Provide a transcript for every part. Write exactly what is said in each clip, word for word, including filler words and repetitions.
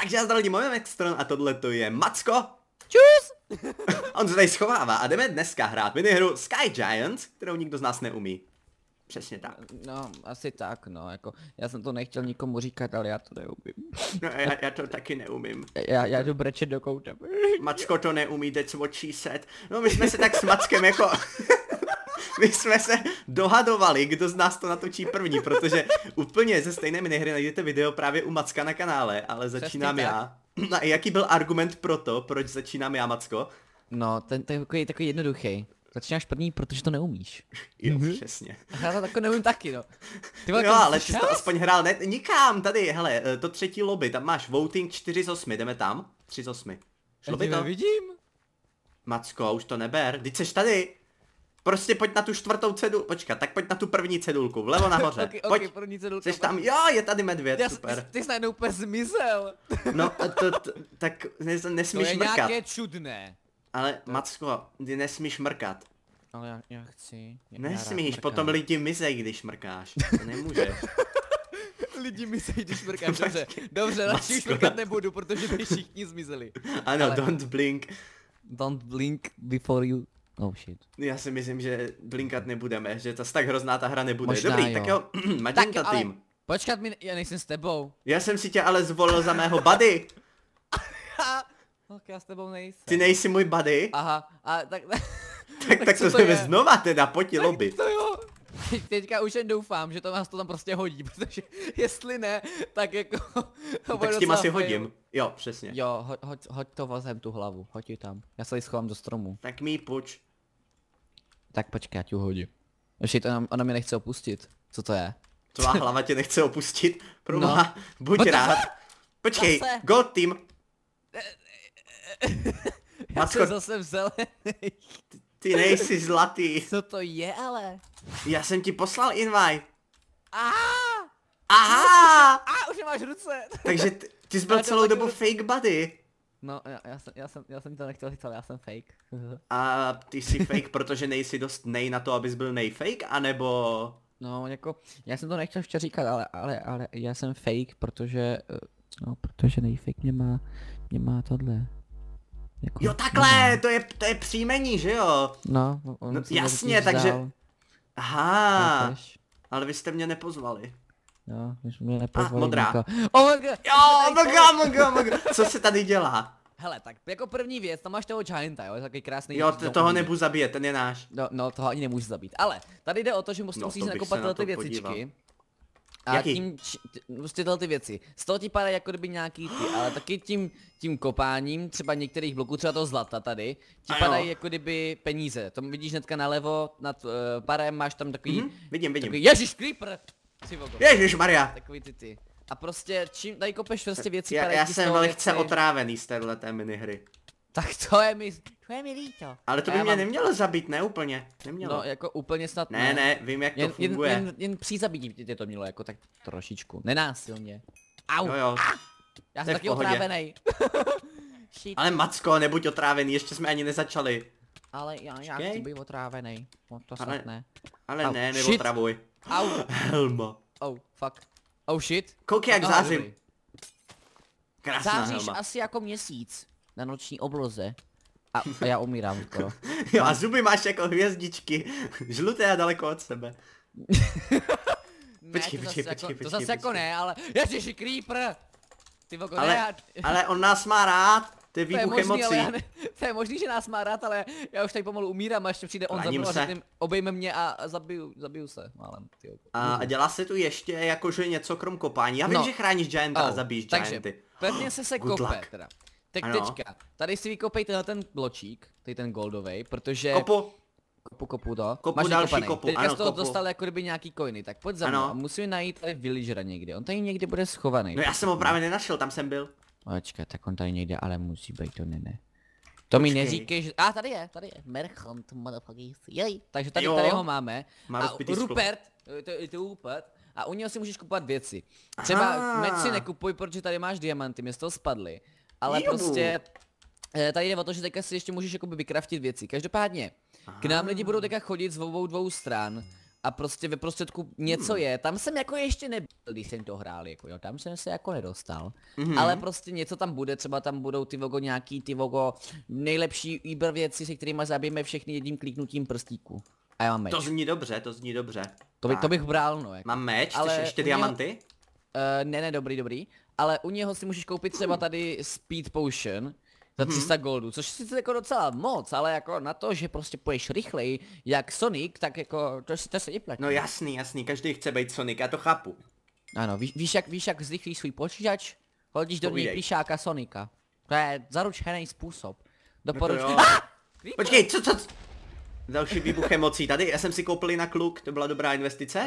Takže já zdravím, můj McStron a tohle to je Macko. Čus! On se tady schovává a jdeme dneska hrát minihru Sky Giants, kterou nikdo z nás neumí. Přesně tak. No, asi tak, no, jako, já jsem to nechtěl nikomu říkat, ale já to neumím. No, já, já to taky neumím. Já, já jdu brečet do kouta. Macko to neumí, that's what she said. No, my jsme se tak s Mackem jako... My jsme se dohadovali, kdo z nás to natočí první, protože úplně ze stejné minihry najdete video právě u Macka na kanále, ale začínám já. A jaký byl argument pro to, proč začínám já, Macko? No, ten takový, takový jednoduchý. Začínáš první, protože to neumíš. Jo, mm-hmm. Přesně. Já to tako neumím taky, no. Ty vole, jo, ale jsi to aspoň hrál, ne, nikam, tady, hele, to třetí lobby, tam máš voting čtyři z osmi, jdeme tam, tři z osmi. Šlo by to? Vidím. Macko, už to neber, teď seš tady. Prostě pojď na tu čtvrtou cedulku, počkat, tak pojď na tu první cedulku, vlevo nahoře, okay, okay, pojď, první cedulka, jsi tam, jo, je tady medvěd, já, super. Ty jsi najednou úplně zmizel. No, to, to, tak nes, nesmíš to je mrkat. Nějaké čudné. Ale to... Macko, ty nesmíš mrkat. Ale já, já chci. Já nesmíš, já potom lidi mizej, když mrkáš, to nemůžeš. Lidi mizej, když mrkáš, dobře, dobře, radši už mrkat nebudu, protože by všichni zmizeli. Ano, ale... don't blink. Don't blink before you... Oh shit. Já si myslím, že blinkat nebudeme, že ta tak hrozná ta hra nebude. Možná, dobrý, jo. Tak jo, Magenta tak, tým. Ale počkat mi, já nejsem s tebou. Já jsem si tě ale zvolil za mého buddy. Já s tebou nejsem. Ty nejsi můj buddy? Aha, a tak... tak, tak, tak to jsme znova teda, pojď lobby. To jo. Teďka už jen doufám, že to nás to tam prostě hodí, protože jestli ne, tak jako... No, tak s tím asi hodím. Hodím. Jo, přesně. Jo, ho, hoď, hoď to vozem tu hlavu, hoď ji tam. Já se ji schovám do stromu. Tak mi puč. Tak počkej, já ti ho hodím. Ještě ona, ona mě nechce opustit. Co to je? Tvá hlava tě nechce opustit? Promá, no. Buď But rád. Počkej, zase. Go team. Já jsem zase v zelenej. Ty nejsi zlatý. Co to je ale? Já jsem ti poslal invite. Aha! Aha! A už nemáš ruce. Takže ty, ty jsi byl celou dobu fake buddy. No, já, já, jsem, já, jsem, já jsem to nechtěl říct, ale já jsem fake. A ty jsi fake, protože nejsi dost nej na to, abys byl nejfake, anebo... No, jako, já jsem to nechtěl ještě říkat, ale, ale, ale já jsem fake, protože... No, protože nejfake mě má, mě má tohle. Jako, jo, takhle, to je, to je příjmení, že jo? No, on no jasně, takže... Aha, ale vy jste mě nepozvali. Jo, my jsme mě nepozvali. Ah, modrá. Niko. Oh my god, jo, my god, my god, my god. Co se tady dělá? Hele, tak jako první věc, tam máš toho Gianta, jo, je takový krásný... Jo, no, toho nebudu zabít, ten je náš. No, no, toho ani nemůžu zabít, ale tady jde o to, že musíš no, nakopat ty věcičky. Podíval. A jaký? Tím, prostě tyhle ty věci, z toho ti padají jako kdyby nějaký ty, ale taky tím, tím kopáním, třeba některých bloků, třeba toho zlata tady, ti padají jako kdyby peníze, to vidíš hnedka nalevo, nad uh, barem máš tam takový, mm-hmm. vidím, vidím. Takový ježiš Creeper, ježišmarja, takový ty ty, a prostě čím tady kopeš prostě věci, já, já jsem velice věci. Otrávený z téhleté minihry. Tak to je mi, to je mi líto. Ale to by já mě mám... nemělo zabít, ne úplně, nemělo. No jako úplně snad ne. Ne, ne, vím jak to jen, funguje. Jen, jen, jen při zabití tě to mělo, jako tak trošičku, nenásilně. Au, no jo. Ah! Já jsem taky otrávený. Ale Macko, nebuď otrávený, ještě jsme ani nezačali. Ale já, já chci být otrávený, to snad ale, ne. Ale au, ne, neotravuj. Au. Helma. Oh, fuck. Oh shit. Koukej jak zářím. Krásná helma. Záříš asi jako měsíc. Na noční obloze. A, a já umírám skoro. Jo a zuby máš jako hvězdičky. Žluté a daleko od sebe. Počkej, počkej, počkej. To zase jako ne, ale... Ježiši, Creeper! Ty voko, ale, ne, ale on nás má rád. To je výbuch emocí. Ne, to je možný, že nás má rád, ale já už tady pomalu umírám a ještě přijde on za mnou a řekne, obejme mě a zabiju, zabiju se. Málem, tyjo. A, a dělá se tu ještě jakože něco krom kopání. Já vím, no. Že chráníš Gianta oh, a zabíš Gianty. Pevně se se kope teda. Tak ano. Teďka, tady si vykopej tenhle ten bločík, tady ten goldovej, protože... Kopu! Kopu, kopu to. Kopu máš další kopanej. Kopu, teďka ano, z toho kopu. Dostal jako kdyby nějaký coiny, tak pojď za mnou a musíme najít tady villagera někde, on tady někde bude schovaný. No já jsem ho právě nenašel, tam jsem byl. Počkej, tak on tady někde, ale musí být, to ne, ne. To mi neříkej, že... A ah, tady je, tady je. Merchant, motherfuckers, jej. Takže tady, tady ho máme. Má a Rupert, to je Rupert. A u něho si můžeš kupovat věci. Třeba meč si nekupuj, protože tady máš diamanty, mě z toho spadly. Ale Jubu. Prostě tady jde o to, že teďka si ještě můžeš jakoby vykraftit věci. Každopádně, k nám lidi budou teďka chodit z obou dvou stran a prostě ve prostředku něco hmm. je. Tam jsem jako ještě nebyl, když jsem to hrál, jako jo, tam jsem se jako nedostal. Mm-hmm. Ale prostě něco tam bude, třeba tam budou ty vogo nějaký, ty vogo nejlepší výběr věci, se kterými zabijeme všechny jedním kliknutím prstíku. A já mám meč. To zní dobře, to zní dobře. To, by, to bych bral, no jako. Mám meč, ale chceš ještě diamanty? Něho, uh, ne, ne, dobrý, dobrý. Ale u něho si můžeš koupit třeba tady Speed Potion za tři sta goldů, což sice jako docela moc, ale jako na to, že prostě půjdeš rychleji jak Sonic, tak jako to, to se neplatí. No jasný, jasný, každý chce být Sonic, já to chápu. Ano, víš, víš jak, víš jak zrychlíš svůj počítač? Hodíš do něj plišáka Sonika. To je zaručený způsob. Doporučuji. No ah! Počkej, co, co, co? Další výbuch emocí tady, já jsem si koupil na kluk, to byla dobrá investice? Uh,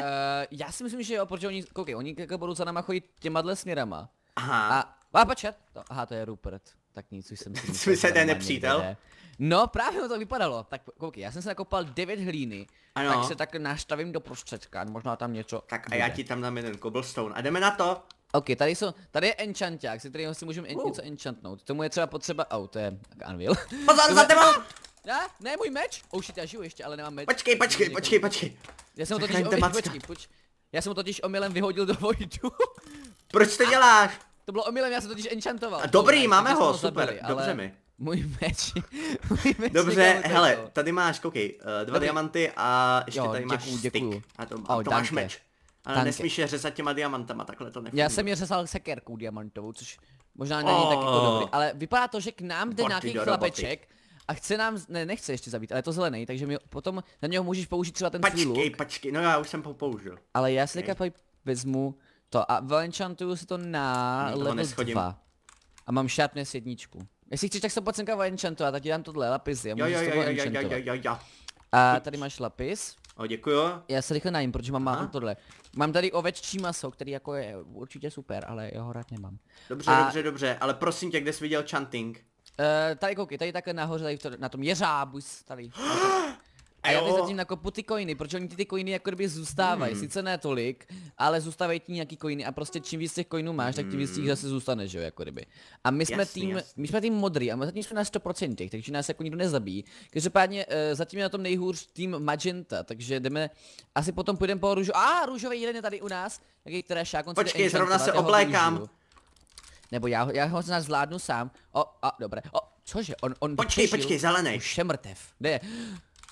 já si myslím, že jo, protože oni, koukej, oni jako budou za náma chodit těma směrama. Aha. A, a počkat, aha, to je Rupert. Tak nic, už jsem si myslel, se ten nepřítel? Někde. No právě to vypadalo. Tak koukej, já jsem se nakopal devět hlíny, ano. Tak se tak nastavím do prostředka, možná tam něco. Tak a bude. Já ti tam dám jeden cobblestone a jdeme na to. Ok, tady jsou, tady je enchanták, se kterým si můžeme en, uh. něco enchantnout. Tomu je třeba potřeba, oh, to je anvil. Pozor, za tebou! Ne, ne, můj meč! Oh shit, já žiju ještě, ale nemám meč. Počkej, počkej, počkej, počkej. Já jsem ho totiž, omylem, počkej, počkej. Já jsem ho totiž omylem vyhodil do vojdu. Proč to děláš? To bylo omylem, já jsem totiž enchantoval. Dobrý, ne, máme ho, super, zabili, dobře mi. Můj meč, můj meč. Dobře, hele, to. Tady máš, koukej, dva Dobrý. diamanty a ještě jo, tady máš stick. A to, oh, to máš meč. Ale danke. Nesmíš je řezat těma diamantama, takhle to nefunguje. Já jsem je řezal sekérkou diamantovou, což možná není oh. tak jako dobrý. Ale vypadá to, že k nám jde nějaký chlapeček a chce nám, ne, nechce ještě zabít, ale je to zelený, takže mi potom na něho můžeš použít třeba ten svůj luk. Pačkej, pačkej, no já už jsem ho použil. Ale já si teďka vezmu to a valenčantuju si to na level dva. A mám sharpness jedničku. Jestli chceš, tak se pojď semka valenčantovat, tak ti dám tohle lapis a můžeš to valenčantovat. A tady máš lapis. O, děkuju. Já se rychle najím, protože mám málo tohle. Mám tady oveččí maso, který jako je určitě super, ale jeho rád nemám. Dobře, a... dobře, dobře, ale prosím tě, kde jsi viděl chanting? Uh, tady koukej, tady takhle nahoře, tady to, na tom jeřábus, tady. A já teď zatím nakopu ty coiny, protože oni ty, ty coiny jako kdyby zůstávají, hmm. sice ne tolik, ale zůstávají ti nějaký coiny a prostě čím víc těch coinů máš, tak tím víc těch zase zůstane, že jo, jako kdyby. A my jsme jasný, tým, jasný. my jsme tým modrý a my zatím jsme na sto procent, takže nás jako nikdo nezabíjí. Každopádně uh, zatím je na tom nejhůř tým magenta, takže jdeme, asi potom půjdeme po růžu, a ah, růžový jeden je tady u nás, jaký teda šákon. Počkej, zrovna se oblékám. Nebo já, já ho nás zvládnu sám. O, a, dobré. O, cože, on, on Počkej, počkej, zelený. Už je mrtev. Kde je?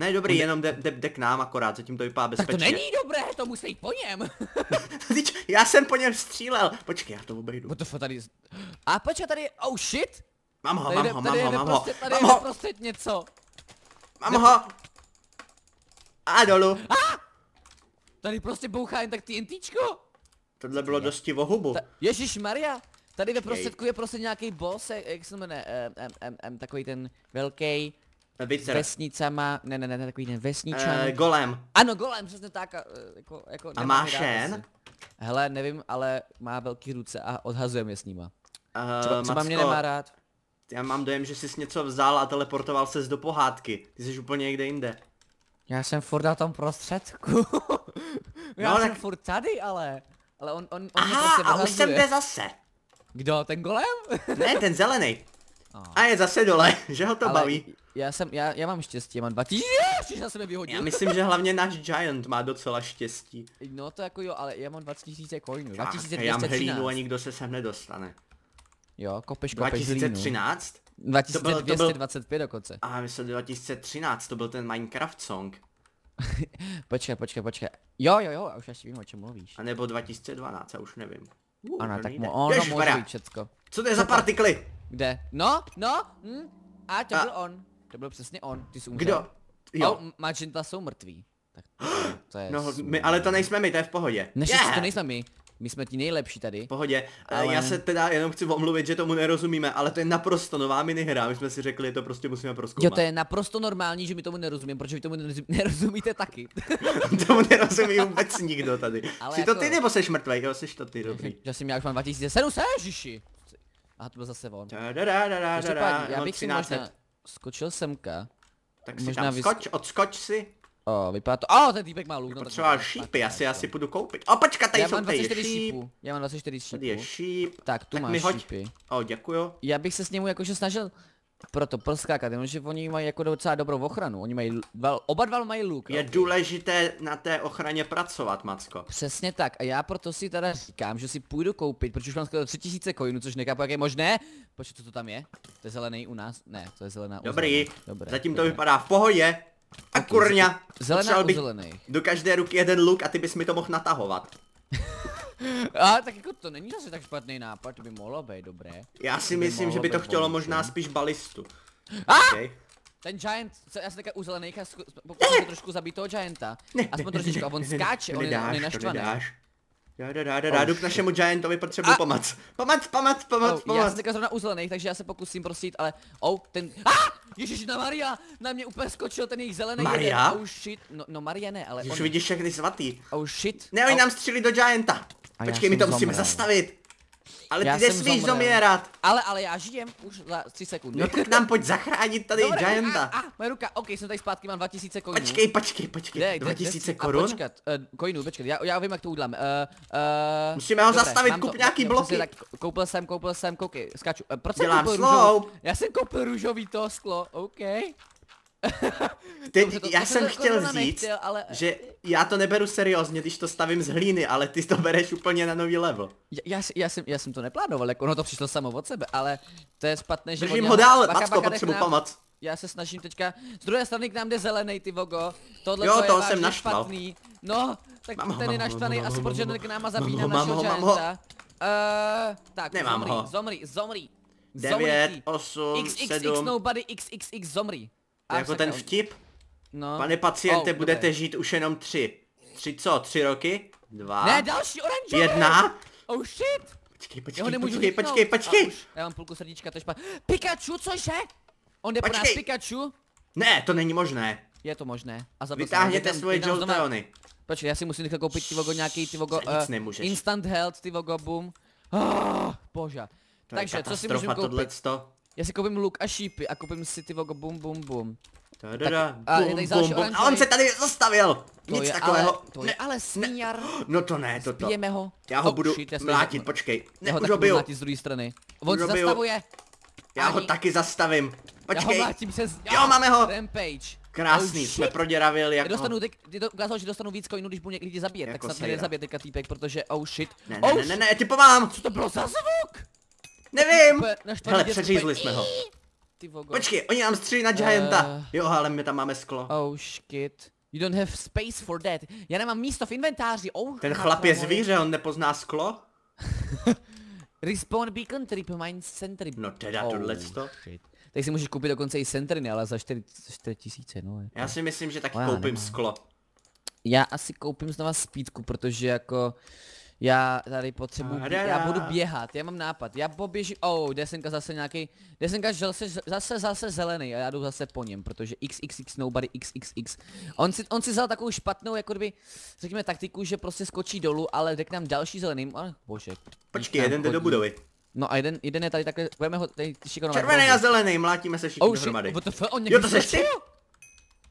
Ne, dobrý, on jenom jde, jde, jde k nám akorát, zatím to vypadá bezpečně. Tak to není dobré, to musí jít po něm. Já jsem po něm střílel. Počkej, já to obejdu. What tady... A počkej, tady, oh shit. Mám ho, tady mám jde, ho, mám ho, mám ho. Tady je prostě něco. Mám ho. A dolů. Ah! Tady prostě bouchá jen tak TNTčko. Tohle bylo dosti vohubu. Ježíš Maria. Tady ve prostředku je prostě nějaký boss, jak se jmenuje, um, um, um, takový ten velký vesnicama, ne, ne, ne, takový ten vesničan. Uh, golem. Ano, golem, přesně tak, jako, jako. A má šén? Hele, nevím, ale má velký ruce a odhazujeme je s nima. Uh, třeba, třeba Macko, mě nemá rád. Já mám dojem, že jsi něco vzal a teleportoval ses do pohádky. Ty jsi úplně někde jinde. Já jsem furt na tom prostředku. Já no, jsem tak... furt tady, ale. Ale on, on, on Aha, mě prostě odhazuje. A už jsem jde zase. Kdo? Ten golem? Ne, ten zelený. Oh. A je zase dole, že ho to ale baví. Já jsem, já, já mám štěstí, já mám dva tisíce, já jsem je vyhodil. Já myslím, že hlavně náš Giant má docela štěstí. No to jako jo, ale já mám dvacet tisíc coinů. Já mám hlínu a nikdo se sem nedostane. Jo, kopeš, kopeš dva tisíce třináct? dva tisíce dvě stě dvacet pět dokonce. A myslím dva tisíce třináct, to byl ten Minecraft song. Počkej, počkej, počkej. Jo, jo, jo, já už asi vím, o čem mluvíš. A nebo dva tisíce dvanáct, já už nevím. Uh, ano, tak ono může být všecko. Co to je za partikly? Kde? No, no, hm. A to a. byl on. To byl přesně on, ty jsi umřel. Kdo? Jo. Oh, Magenta jsou mrtví. Tak to je no, my, ale to nejsme my, to je v pohodě. Naši yeah. to nejsme my. My jsme ti nejlepší tady. V pohodě. Ale... Já se teda jenom chci omluvit, že tomu nerozumíme, ale to je naprosto nová minihra. My jsme si řekli, že to prostě musíme prozkoumat. Jo, to je naprosto normální, že my tomu nerozumíme, protože vy tomu nerozumíte taky. Tomu nerozumí vůbec nikdo tady. Ale jsi jako... to ty nebo seš mrtvej? Jo, seš to ty, dobrý. Já jsem já už mám dva tisíce sedm set, ježiši. A to byl zase on. Já bych si možná skočil semka. Tak si tam skoč, odskoč si. O, vypadá to. O, ten týpek má lůk. No, potřeboval šípy, já si asi půjdu koupit. O, počka, tady jsou tady šíp. Já mám dvacet čtyři šípů. Tady je šíp. Tak, tu máš šípy. O, děkuju. Já bych se s němu jakože snažil proto proskákat, jenomže oni mají jako docela dobrou ochranu, oni mají, oba dva mají luk. Je důležité na té ochraně pracovat, Macko. Přesně tak, a já proto si teda říkám, že si půjdu koupit, protože už mám skoro tři tisíce coinů, což nechápu, jak je možné. Počkej, co to tam je? To je zelený u nás? Ne, to je zelená u Dobrý, Dobré, zatím to vypadá v pohodě. A okay, kurňa, potřeboval bych do každé ruky jeden luk a ty bys mi to mohl natahovat. A tak jako to není zase tak špatný nápad, to by mohlo být dobré. Já si myslím, že by to chtělo možná spíš balistu. A! Ten giant, já jsem taká u zelených a pokusím trošku zabít toho gianta. Aspoň trošičku, a on skáče, on je naštvaný. Já da da da da, jdu k našemu giantovi, potřebuji pomoc. Pomoc, pomoc, pomoc, pomoc. Já jsem taká zrovna u zelených, takže já se pokusím prosít, ale... Oh, ten... Ježiši, na Maria, na mě úplně skočil ten jejich zelený. Maria? Oh shit, no, no Maria ne, ale on... Už vidíš všechny svatý. Oh shit. Ne, oni nám střílí do gianta. A počkej, my to zomrel. Musíme zastavit. Ale já ty nesmíš zomírat. Ale, ale já žijem už za tři sekundy. No tak nám pojď zachránit tady Dobre, gianta. A, a, moje ruka, ok, jsem tady zpátky, mám dva tisíce coinů. Počkej, počkej, počkej, dva tisíce korun? Počkat, uh, coinů, počkat, já, já vím, jak to uděláme. Uh, uh, Musíme ho dobré, zastavit, kup to, nějaký bloky. Tak, koupil jsem, koupil jsem, koukej, skáču. Uh, proč dělám jsem koupil růžový? Já jsem koupil růžový to sklo, ok. Teď to, já to, jsem to, chtěl říct, nechtěl, ale... že já to neberu seriózně, když to stavím z hlíny, ale ty to bereš úplně na nový level. Já, já, já, jsem, já jsem to neplánoval, jako ono to přišlo samo od sebe, ale to je špatné, že... Držím ho dál, Macko, potřebuji pomoc. Já se snažím teďka, z druhé strany k nám jde zelený, ty vogo. Tohle jo, toho jsem naštval. Špatný. No, tak mám ten ho, je naštvaný a sporžener k nám a zabíná našeho gianta. Tak, zomrý, zomrý, devět, osm, sedm... nobody, xxx, zomrý. To jako ten vtip? No. Pane paciente, oh, budete okay. žít už jenom tři. Tři co? Tři roky? Dva? Ne, další oranžový! Jedna? Oh shit! Počkej, počkej, počkej, počkej, počkej! Už, já mám půlku srdíčka, to je špatný. Pikachu, cože? On jde po nás, Pikachu? Ne, to není možné. Je to možné. A vytáhněte svoje Jolteony. Počkej, já si musím teďka koupit ty vogo nějaký ty vogo... Uh, instant health, ty vogo, boom. Oh, bože. Takže, co si můžeme koupit? Já si koupím luk a šípy a koupím si ty vogo bum bum bum. Da, da, da. Tak, a, bum, bum, bum, bum. A on se tady zastavil! To nic je takového. Ale, to ne, je ale sníjar. No to ne, to to. Zbijeme ho. Já ho oh, budu shit, já mlátit, ho. Počkej. Ne, já ho taky budu mlátit z druhé strany. On se zastavuje. Já Ani. ho taky zastavím. Počkej. Já ho mlátím přes... Jo, máme ho. Rampage. Krásný, oh, jsme proděravili jako... Já dostanu, teď to ukázalo, že dostanu víc coinů, když budu někdy lidi zabíjet. Jako tak snad mě nezabije teďka týpek, protože oh shit. Ne, ne, ne, ne, ty pomáhám. Co to bylo za zvuk? Nevím! Hele, přeřízli jsme ho. Počkej, oni nám střílí na gianta. Uh, jo, ale my tam máme sklo. Oh shit. You don't have space for that. Já nemám místo v inventáři. Oh, ten chlap je zvíře, on nepozná sklo. Respawn beacon trip, mine sentry. No teda oh, tohleto. Tak si můžeš koupit dokonce i sentry, ale za čtyři tisíce, no. Jako. Já si myslím, že taky oh, koupím nemám. sklo. Já asi koupím znova spítku, protože jako... Já tady potřebuji, já budu běhat, já mám nápad, já poběžím, oh, desenka zase nějaký, desenka zase, zase, zase zelený a já jdu zase po něm, protože xxx nobody xxx. On si, on si vzal takovou špatnou, jako kdyby, řekněme taktiku, že prostě skočí dolů, ale řekne nám další zeleným, ale bože. Počkej, jeden jde do budovy. No a jeden, jeden je tady takhle, budeme ho tady šikonovat. Červený a zelený, mlátíme se všichni oh, dohromady. Jo, to seš ty?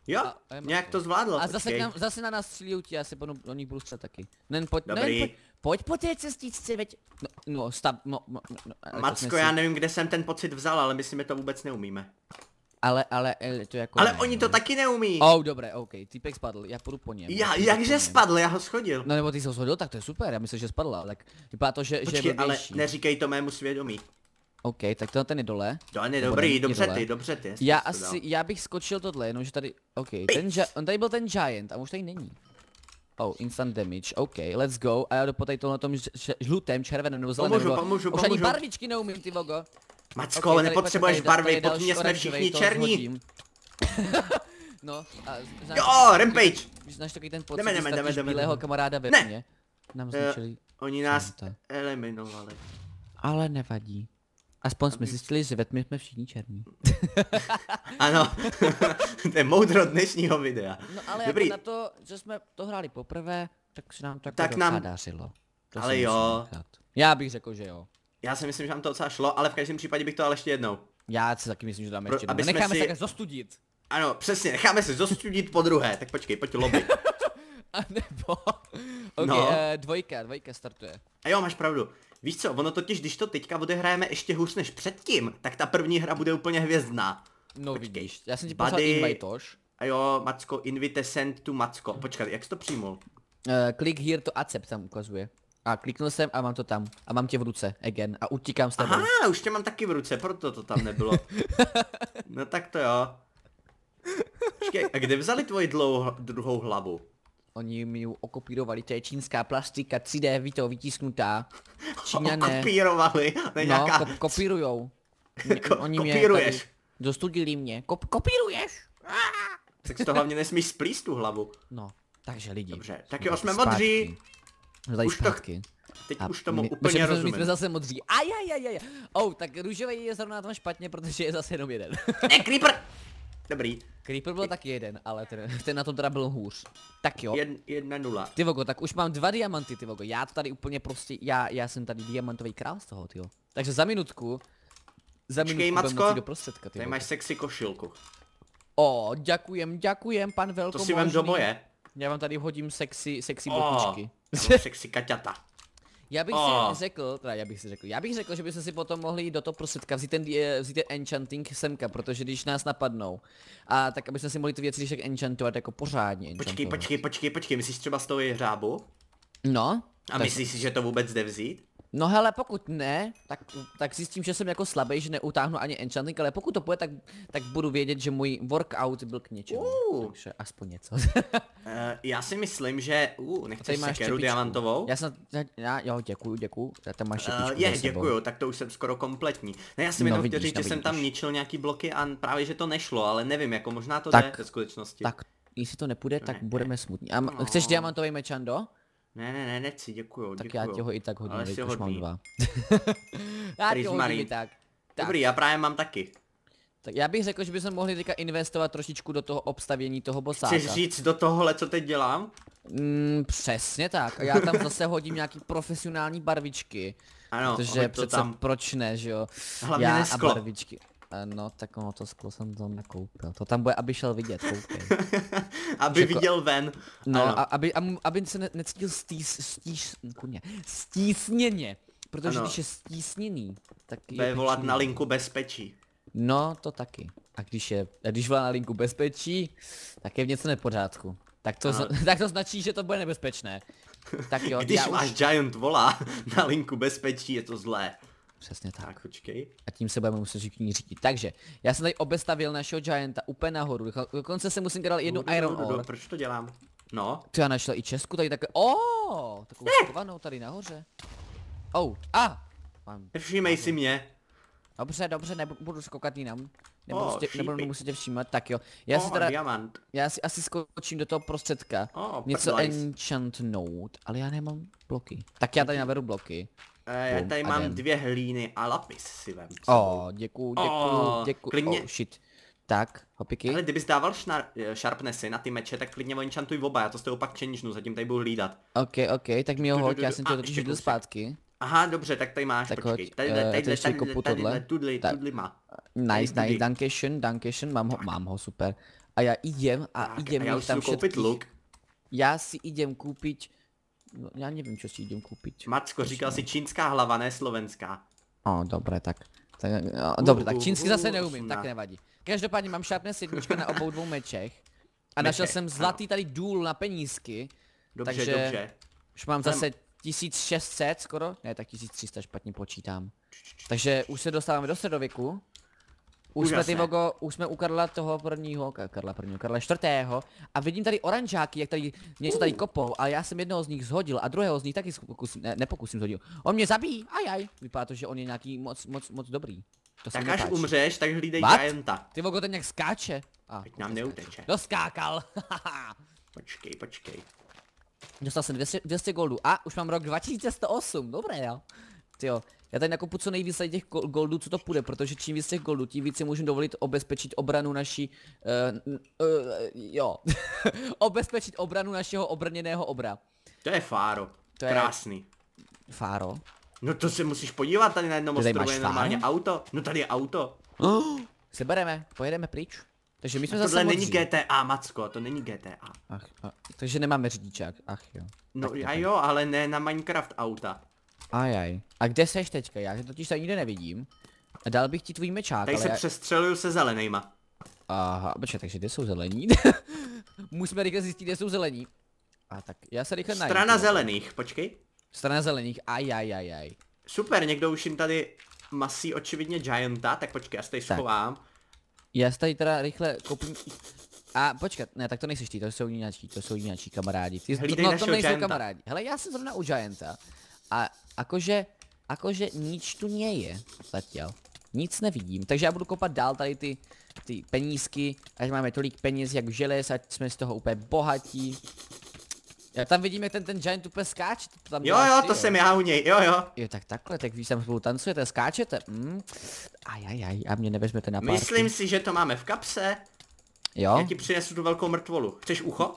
Jo, a, a nějak to zvládlo, A zase, nám, zase na nás střílí ti, já se budu, do nich budu střelit taky. Nen, pojď, Dobrý. Nen, pojď, pojď po té cestičce, veď. No, no, stav, no, no, no Macko, já nevím, kde jsem ten pocit vzal, ale myslím, že to vůbec neumíme. Ale, ale, to jako... Ale ne, oni to ne. taky neumí. Oh, dobré, ok, týpek spadl, já půjdu po něm. Já, jakže spadl, já ho schodil. No nebo ty jsi ho shodil, tak to je super, já myslím, že spadl, ale tak vypadá to, že, Počkej, že je ale neříkej to mému svědomí. OK, tak tohle ten je dole. To je dobrý, dobře ty, dobře ty. Já asi, já bych skočil tohle, jenomže tady, OK, ten, on tady byl ten giant a už tady není. Oh, instant damage, OK, let's go. A já jdu po tady tohle tom žlutém, červeném nebo zeleném. Pomůžu, pomůžu, pomůžu. Už ani barvičky neumím, ty vogo. Macko, nepotřebuješ barvy, pod mě jsme všichni černí. No, a jo, rampage. Znáš takový ten pocit, že ztratíš bílého kamaráda ve mně. Nám zničili. Oni nás eliminovali. Ale nevadí. Aspoň jsme zjistili, že ve tmě jsme všichni černí. Ano, to je moudro dnešního videa. No ale Dobrý. Jako na to, že jsme to hráli poprvé, tak se nám to tak nám... dařilo. Ale jo. Já bych řekl, že jo. Já si myslím, že nám to docela šlo, ale v každém případě bych to ale ještě jednou. Já si taky myslím, že dáme Pro, ještě jednou. Necháme si... se tak zostudit. Ano, přesně, necháme se zostudit po druhé. Tak počkej, pojď lobby. A nebo... Okay, no. uh, dvojka, dvojka startuje. A jo, máš pravdu. Víš co, ono totiž, když to teďka odehrajeme ještě hůř než předtím, tak ta první hra bude úplně hvězdná. No počkej, vidíš, já jsem ti poslal invitoš. A jo, Macko, invite send to Macko. Počkej, jak jsi to přijmul? Uh, click here to accept tam ukazuje. A kliknul jsem a mám to tam. A mám tě v ruce, again. A utíkám s tebou. Aha, už tě mám taky v ruce, proto to tam nebylo. No tak to jo. Počkej, a kde vzali tvoji dlouho, druhou hlavu? Oni mi ji okopírovali, to je čínská plastika, tři dé, víte, vytisknutá. Číňané. Okopírovali, ne nějaká... No, kopírujou. Ko Oni kopíruješ. Mě dostudili mě. Kop kopíruješ. Tak z toho hlavně nesmíš splíst tu hlavu. No, takže lidi. Dobře, tak jo, jsme modří. Už to, teď a už tomu my, úplně rozumím. My jsme zase modří. Ajajajaj. Oh, tak růžový je zrovna tam špatně, protože je zase jenom jeden. Ne, Creeper! Dobrý. Creeper byl taky jeden, ale ten, ten na tom teda byl hůř. Tak jo. jedna nula. Ty vogo, tak už mám dva diamanty, ty vogo. Já to tady úplně prostě, já, já jsem tady diamantový král z toho, tyjo. Takže za minutku, za Počkej, minutku Macko, budem moci do prostředka, ty vogo. Tady máš sexy košilku. O, děkujem, děkujem, pan velkomožný. To si vem do boje. Já vám tady hodím sexy, sexy botičky. Sexy kaťata. Já bych oh. si řekl, teda já bych si řekl, já bych řekl, že bychom si potom mohli jít do toho prostředka, vzít ten, vzít ten enchanting semka, protože když nás napadnou, a tak abychom si mohli ty věci však enchantovat jako pořádně. Počkej, počkej, počkej, počkej, myslíš třeba z toho jeřábu? No. A tak... myslíš si, že to vůbec jde vzít? No hele, pokud ne, tak, tak zjistím, že jsem jako slabý, že neutáhnu ani enchanting, ale pokud to půjde, tak, tak budu vědět, že můj workout byl k něčemu, uh. takže aspoň něco. uh, já si myslím, že... Uh, nechceš sekeru diamantovou? Já jsem... Já, jo, děkuju, děkuju, já tam máš šepičku. Uh, je, děkuju, tak to už jsem skoro kompletní. Ne, já si jenom chtěl říct, že jsem tam ničil nějaký bloky a právě, že to nešlo, ale nevím, jako možná to tak, jde ve skutečnosti. Tak, jestli to nepůjde, tak ne, budeme smutní. A no. Chceš diamantový mečando? Ne, ne, ne, nechci, děkuju, tak děkuju. Tak já tě ho i tak hodím, ale si ho mám dva. Já tě hodím tak. tak. Dobrý, já právě mám taky. Tak já bych řekl, že bychom mohli teďka investovat trošičku do toho obstavění toho bosáka. Chceš říct do tohohle, co teď dělám? Mm, přesně tak, a já tam zase hodím nějaký profesionální barvičky. Ano, protože přece tam. Proč ne, že jo? Hlavně já nesklo. A barvičky. No, tak ono to sklo jsem tam nekoupil. To tam bude, aby šel vidět, koukej. Aby Řeko, viděl ven. No, a, aby, aby, aby se ne, necítil stíž, stíž, kurně, stísněně. Protože ano. Když je stísněný, tak je... je volat na linku bezpečí. No, to taky. A když je, a když volá na linku bezpečí, tak je v něco nepořádku. Tak to, zna, tak to značí, že to bude nebezpečné. Tak jo, když váš už... Giant volá na linku bezpečí, je to zlé. Přesně tak. Tak počkej. A tím se budeme muset všichni řídit. Takže, já jsem tady obestavil našeho Gianta úplně nahoru. Dokonce se musím dát jednu do, Iron do, do, do, Ore. Proč to dělám? No. Ty já našla i Česku tady takhle. Oooo, takovou skovanou tady nahoře. Oh, a! Všímej si mě. Dobře, dobře, nebudu skokat jinam. Nebudu, oh, tě, nebudu muset tě všímat, tak jo. Já oh, si teda, diamant. Já si asi skočím do toho prostředka. Oh, něco enchantnout, ale já nemám bloky. Tak já tady naberu bloky. Já tady mám jen. dvě hlíny a lapis si vem. O, děkuju, děkuju, děkuju, oh, shit. Tak, hopiky. Ale kdybys dával sharpnessy na ty meče, tak klidně onchantuj oba, já to s tebou pak čenižnu, zatím tady budu hlídat. Ok, ok, tak mi ho hoď, já jsem to trošku do zpátky. Aha, dobře, tak tady máš, tak počkej. Tady, tady, tady, tady, tady, tudli, tudli má. Nice, nice, dankeschön, dankeschön, mám ho, mám ho, super. A já jdem a jdem tam všetkých. Já si koupit luk. Já si jdem koupit. No, já nevím, co si jdem koupit. Macko, říkal si čínská hlava, ne slovenská. O, dobré, tak. tak no, uh, dobré, tak čínsky uh, zase neumím, uh, tak nevadí. Každopádně mám šarpné sedmičky na obou dvou mečech. A našel jsem zlatý tady důl na penízky. Dobře, takže dobře. Už mám zase tisíc šest set skoro. Ne, tak tisíc tři sta, špatně počítám. Takže už se dostáváme do středověku. Už jsme, ty vogo, už jsme u Karla toho prvního, Karla prvního, Karla čtvrtého a vidím tady oranžáky, jak tady něco tady kopou, ale já jsem jednoho z nich zhodil a druhého z nich taky pokusím, ne, nepokusím zhodil. On mě zabíjí, ajaj, vypadá to, že on je nějaký moc, moc, moc dobrý. To tak až umřeš, tak hlídej Gianta. Ty vogo, ten nějak skáče. A, teď nám neuteče. Doskákal, Počkej, počkej. Dostal jsem dvě stě, dvě stě goldů a už mám rok dva tisíce sto osm, dobré jo. Tyjo. Já tady nakopu co nejvíc těch goldů, co to půjde, protože čím víc těch goldů, tím víc si můžu dovolit obezpečit obranu naší... Uh, uh, jo. Obezpečit obranu našeho obrněného obra. To je fáro. To je... Krásný. Fáro? No to se musíš podívat, tady na jednom ostrově je normálně auto. No tady je auto. Oh, sebereme, pojedeme pryč. Takže my jsme zase tohle není G T A, Macko, to není G T A. Ach, a, takže nemáme řidičák, ach jo. No a jo, ale ne na Minecraft auta. Ajaj. A kde seš teďka? Já tě totiž tady nikde nevidím. A dal bych ti tvůj mečák, tady ale se já... přestřeluju se zelenýma. Aha, počkej, takže kde jsou zelení? Musíme rychle zjistit, kde jsou zelení. A tak já se rychle najdu. Strana zelených, počkej. Strana zelených, ajajajaj. Super, někdo už jim tady masí očividně Gianta, tak počkej, já se tady schovám. Já se tady teda rychle koupím... A počkat, ne, tak to nejseš ty, to jsou jináčí, to jsou jináčí kamarádi. Ty, to, no to nejsou Gianta. Kamarádi. Hele, já jsem zrovna u Gianta. A akože, akože nič tu neje, zatěl. Nic nevidím, takže já budu kopat dál tady ty, ty penízky, až máme tolik peněz jak želez, ať jsme z toho úplně bohatí. Já tam vidím, jak ten, ten Giant úplně skáče. Tam jo, jo, ty, to jo. Jsem já u něj, jo, jo. Jo, tak takhle, tak víš, tam spolu tancujete, skáčete. Mm. Ajajaj, a mě nevezmete na párky. Myslím si, že to máme v kapse. Jo. Já ti přinesu tu velkou mrtvolu. Chceš ucho?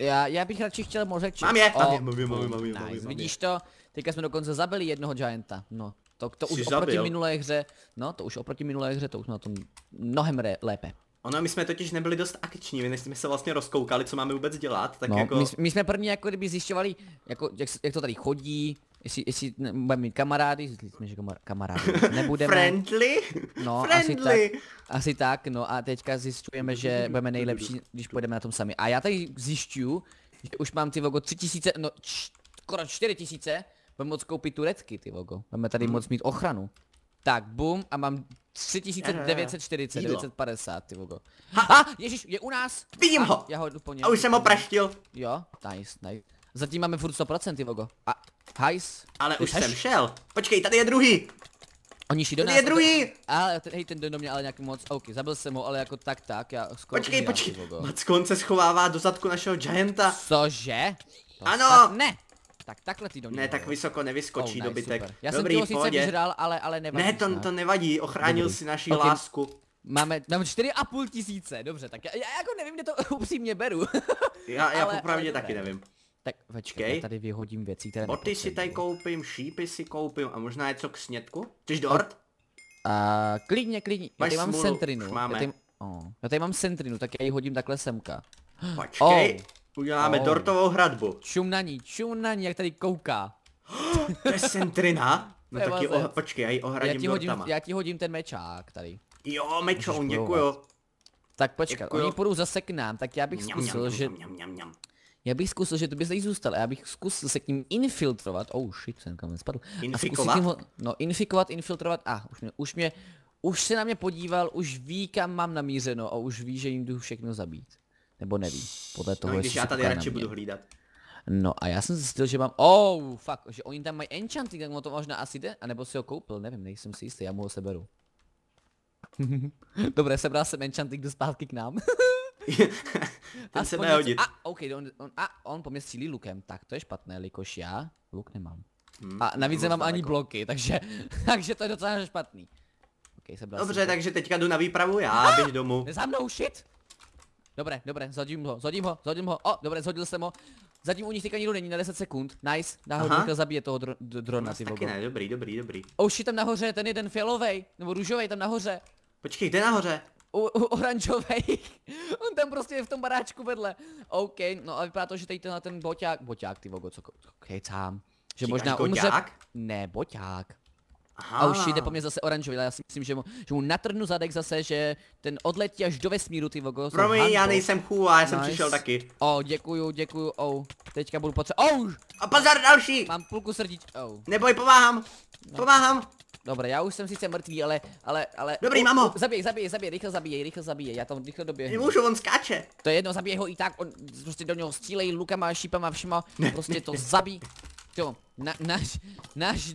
Já, já bych radši chtěl mořek. Mám je, mám je, mám je, mám je, mám je, mám je. Vidíš to? Teďka jsme dokonce zabili jednoho Gianta, no. To, to už oproti zabil. minulé hře, no to už oproti minulé hře, to už na tom mnohem lépe. Ono, my jsme totiž nebyli dost akční, než jsme se vlastně rozkoukali, co máme vůbec dělat, tak no, jako... My, my jsme první jako kdyby zjišťovali, jako, jak, jak to tady chodí, jestli, jestli budeme mít kamarády, jestli jsme, že kamarády nebudeme. Friendly? No, Friendly. Asi, tak, asi tak, no a teďka zjišťujeme, že budeme nejlepší, když půjdeme na tom sami. A já tady zjišťuju, že už mám ty logo tři tisíce, no skoro čtyři tisíce. Budeme moc koupit turecky, ty vogo. Budeme tady hmm. moc mít ochranu. Tak, bum, a mám tři tisíce devět set čtyřicet, devět set padesát, ty vogo. A, ježiš, je u nás! Vidím ho! Já ho jdu po něm. A už jsem ho praštil. Jo, nice, nice. Zatím máme furt sto procent, ty vogo. A, hajs. Ale ty už jsem šel. Počkej, tady je druhý. Oni šli do nás. Tady je druhý! Ale, hej, ten do mě ale nějak moc, ok, zabil jsem ho, ale jako tak, tak, já skoro Počkej, umírám, počkej, Macko, on se schovává do zadku našeho Gianta. Cože? To ano! Ne! Tak takhle ty do mě. Ne, tak vysoko nevyskočí oh, nice, dobytek. Super. Já Dobrý, jsem toho sice vyžral, ale, ale nevadí. Ne, to, to nevadí, ochránil Dobrý. si naši okay. lásku. Máme, máme čtyři a půl tisíce, dobře, tak já, já jako nevím, kde to upřímně beru. já já ale, popravdě ale taky nevím. Tak počkej, já tady vyhodím věci, které Boty si tady koupím, šípy si koupím a možná je co k snědku? Chceš dort? A, klidně, klidně, já tady mám smůlu, sentrinu. Já tady, oh. já tady mám sentrinu, tak já ji hodím takhle semka. Počkej. Oh. Uděláme oh. dortovou hradbu. Čum na ní, čum na ní, jak tady kouká. To je sentrina? No tak ji oha, počkej, já ji ohradím já ti hodím, dortama. Já ti hodím ten mečák tady. Jo, mečoun, děkuju. Tak počkat, oni půjdou zase k nám, tak já bych mňam, zkusil, mňam, že... Mňam, mňam, mňam. Já bych zkusil, že to by tady zůstal, já bych zkusil se k ním infiltrovat. Oh shit, jsem kamen spadl. Infikovat? A ho, no, infikovat, infiltrovat, a ah, už mě, už mě, už se na mě podíval, už ví, kam mám namířeno a už ví, že jim jdu všechno zabít. Nebo neví, podle toho, no, když já tady radši budu hlídat. No a já jsem zjistil, že mám, oh, fuck, že oni tam mají enchanting, tak mu to možná asi jde, anebo si ho koupil, nevím, nejsem si jistý, já mu ho seberu. Dobré, sebral jsem enchanting, jdu zpátky k nám. Ten se bude hodit. A, ok, on, on, a on po mě střílí lukem, tak to je špatné, jelikož já luk nemám. Hmm, a navíc nemám ani bloky, takže, takže to je docela špatný. Okay, Dobře, takže teďka jdu na výpravu já, ah, abych domů. Za mnou, shit! Dobré, dobré, zhodím ho, zhodím ho, zhodím ho, o, dobré, zhodil jsem ho. Zatím u nich teďka nikdo není, na deset sekund, nice, nahoru rychle zabije toho dro dro drona, ty vogo. Ne, dobrý, dobrý, dobrý. Oh shit, tam nahoře, ten jeden fialovej, nebo růžovej, tam nahoře. Počkej, kde nahoře? U, u oranžovej, on tam prostě je v tom baráčku vedle. OK, no a vypadá to, že tady ten, ten boťák, boťák, ty vogo, co kecám. Že Říkáš možná umře... Boťák? Ne, boťák. Aha. A už jde po mě zase oranžový, já si myslím, že mu, že mu natrhnu zadek zase, že ten odletí až do vesmíru, ty vogo. Promiň, já nejsem chůva, já jsem nice. přišel taky. O, oh, děkuju, děkuju, o. Oh. Teďka budu potřebovat, oh! A pozor další! Mám půlku srdíč, oh. Neboj, pomáhám, pomáhám. Dobré, já už jsem sice mrtvý, ale, ale, ale... Dobrý, mám ho! Zabij, zabij, zabij, rychle zabij, rychle zabij, já tam rychle doběhnu. Nemůžu, on skáče. To je jedno, zabij ho i tak, on prostě do něho střílej lukama, šípama, všima, prostě to zabij. Jo, na, náš, náš,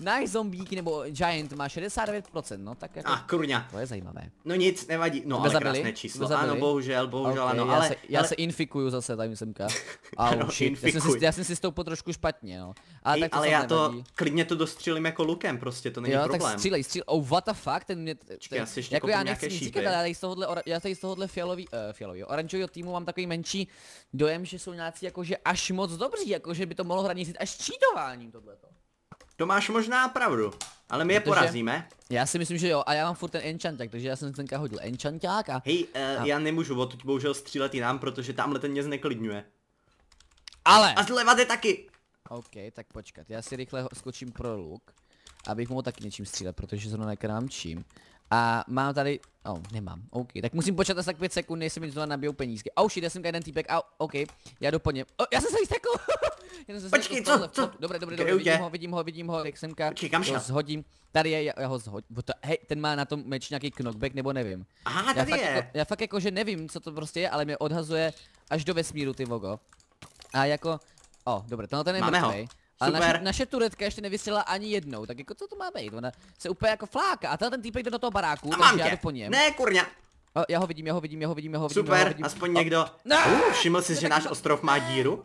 náš zombík nebo Giant má šedesát devět procent, no tak jako... A ah, kurňa. To je zajímavé. No nic, nevadí, no ale krásné číslo, ano, bohužel, bohužel, okay, ano, já ale... Se, já ale... se infikuju zase tady semka. Ano, infikuj. Já jsem, si, já jsem si stoupil trošku špatně, no. Ale, Ej, tak to ale já nevadí. To, klidně to dostřílim jako lukem prostě, to není jo, problém. Jo, tak střílej, střílej, oh what the fuck, ten mě... Ten, Čekaj, já si ještě jako já nechci nic říkat, ale já tady z tohohle fialový, uh, fialový, oranžovýho týmu mám takový menší dojem, že jsou nějací jakože až moc dobří, jakože by to mohlo hrát až čítováním tohleto. To máš možná pravdu, ale my je protože porazíme. Já si myslím, že jo, a já mám furt ten enchanták, takže já jsem tenka hodil enchanták a... Hej, uh, a... já nemůžu odtud bohužel střílet jinam, protože tamhle ten mě zneklidňuje. Ale! A zleva jde taky! OK, tak počkat, já si rychle skočím pro luk, abych mohl taky něčím střílet, protože zrovna nekrám čím. A mám tady... Oh, nemám, OK, tak musím počkat asi tak pět sekund, než se mi znovu nabijou penízky. Oh shit, já jsem jeden týpek, au, OK, já jdu po něm. Oh, já jsem se vystekl! Počkej, co, co? Dobré, dobré, dobré, vidím ho, vidím ho, vidím ho, jak semka. Počkej, kam šel? Zhodím, tady je, já, já ho zhodím, hej, ten má na tom meč nějaký knockback, nebo nevím. Aha, tady já fakt, je! Jako, já fakt jako, že nevím, co to prostě je, ale mě odhazuje až do vesmíru, ty vogo. A jako... Oh, dobré, tenhle ten je mrtvej. Ale naše, naše turetka ještě nevysílala ani jednou, tak jako co to má být? Ona se úplně jako fláka a tenhle ten týpek jde do toho baráku, a takže já jdu po něm. Ne, kurňa. O, já ho vidím, já ho vidím, já ho vidím, já ho vidím. Super, ho vidím. Aspoň o, někdo. No, uh, všiml jsi, že náš to... ostrov má díru?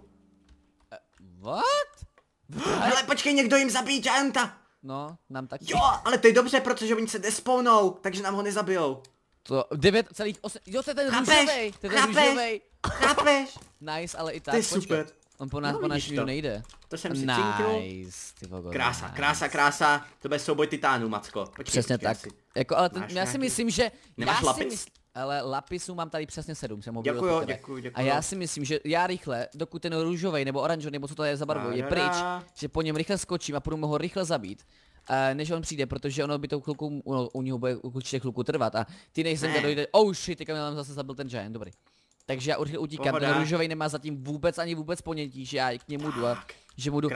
What? Ale počkej, někdo jim zabíjí gianta. No, nám taky. Jo, ale to je dobře, protože oni se despawnou, takže nám ho nezabijou. To devět celá osm, jo, to je ten růžovej, to je ten růžovej. Chápeš? Nice, ale i tak, počkej. To je super. On po nás, no, po náš to. nejde. To jsem si cinknul. Nice, ty vogo, krása, nice. krása, krása. To bude souboj titánů, Macko. Počkej, přesně tak. Si. Jako, ale ten, já si myslím, že... Nemáš já lapis? Mysl... Ale lapisů mám tady přesně sedm, jsem ho děkuju, děkuju, děkuju. A já si myslím, že já rychle, dokud ten růžovej nebo oranžový nebo co to je za barvu, je pryč, že po něm rychle skočím a půjdu ho rychle zabít. Uh, než on přijde, protože ono by tou kluku, no, u něho bude určitě kluku trvat a ty nejsem ne. dojde, oh shit, teďka nám zase zabil ten giant, dobrý. Takže já určitě utíkám, ten růžovej nemá zatím vůbec ani vůbec ponětí, že já k němu jdu a že mu jdu,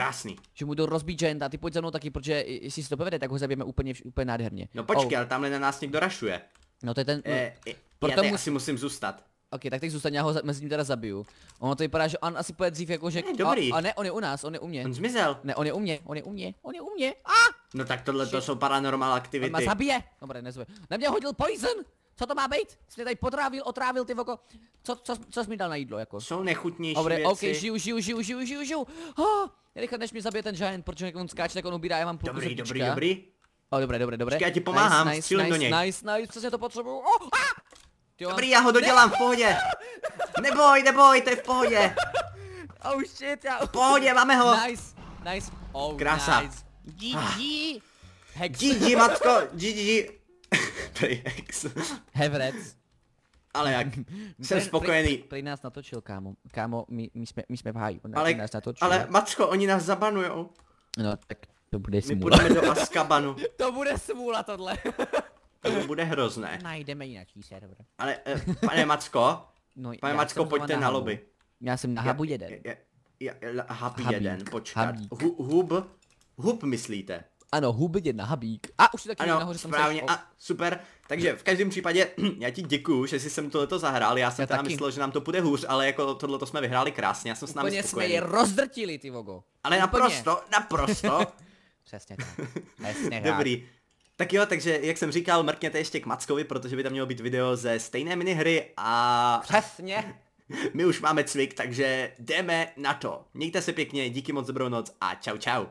že mu jdu rozbít giant a ty pojď za mnou taky, protože jestli si to povede, tak ho zabijeme úplně, úplně nádherně. No počkej, oh. ale tamhle na nás někdo rašuje. No to je ten, eh, no, proto já musím, musím zůstat. OK, tak teď zůstaň, já ho mezi ním teda zabiju. Ono to vypadá, že on asi pojede dřív jako, že... Ne, dobrý. A, a ne, on je u nás, on je u mě. On zmizel. Ne, on je u mě, on je u mě, on je u mě. Ah! No tak tohle to jsou paranormal aktivity. On má zabije. Dobré, nezvoj. Na mě hodil poison. Co to má být? Jsi mě tady potrávil, otrávil, ty voko. Co, co, co jsi mi dal na jídlo jako? Jsou nechutnější Dobre, věci. Dobré, OK, žiju, žiju, žiju, žiju, žiju, žiju. Oh, rychle než mi zabije ten giant, protože on skáče, tak on ubírá, já mám půlku zrtička. Dobrý, dobrý, dobrý. Oh, dobré, dobré, dobré. Já ti pomáhám, střílím do něj. Nice, nice, nice, přesně to potřebuju. Oh, ah! Dobrý, já ho dodělám, v pohodě. Neboj, neboj, to je v pohodě. Oh shit, já... V pohodě, máme ho. Nice, nice, oh krása. Nice. gé gé. Hex. gé gé, Macko, gé gé. Prej Hex. Hevrec. Ale jak, jsem spokojený. Prej nás natočil, kámo. Kámo, my, my, jsme, my jsme v háji, on ale, nás natočil. Ale Macko, oni nás zabanujou. No, tak to bude smůla. My půjdeme do Azkabanu. To bude smůla tohle. To bude hrozné. Najdeme jináčí server. Ale, eh, pane Macko, no, pane Macko, pojďte na, na lobby. Já jsem na hubu jeden. Ja, ja, ja, Habu jeden, počkat. Hu, hub, hub myslíte? Ano, hub jedna, habík. A už si taky ano, nahoře správně, jsem se... a super. Takže v každém případě, já ti děkuju, že jsi sem tohleto zahrál. Já jsem já teda taky. myslel, že nám to půjde hůř, ale jako tohleto jsme vyhráli krásně, já jsem s námi spokojený. Úplně jsme je rozdrtili, ty vogo. Ale úplně. naprosto, naprosto. Přesně tak. Přesně tak. Dobrý. Tak jo, takže jak jsem říkal, mrkněte ještě k Mackovi, protože by tam mělo být video ze stejné minihry a... Přesně! My už máme cvik, takže jdeme na to. Mějte se pěkně, díky moc, dobrou noc a čau čau.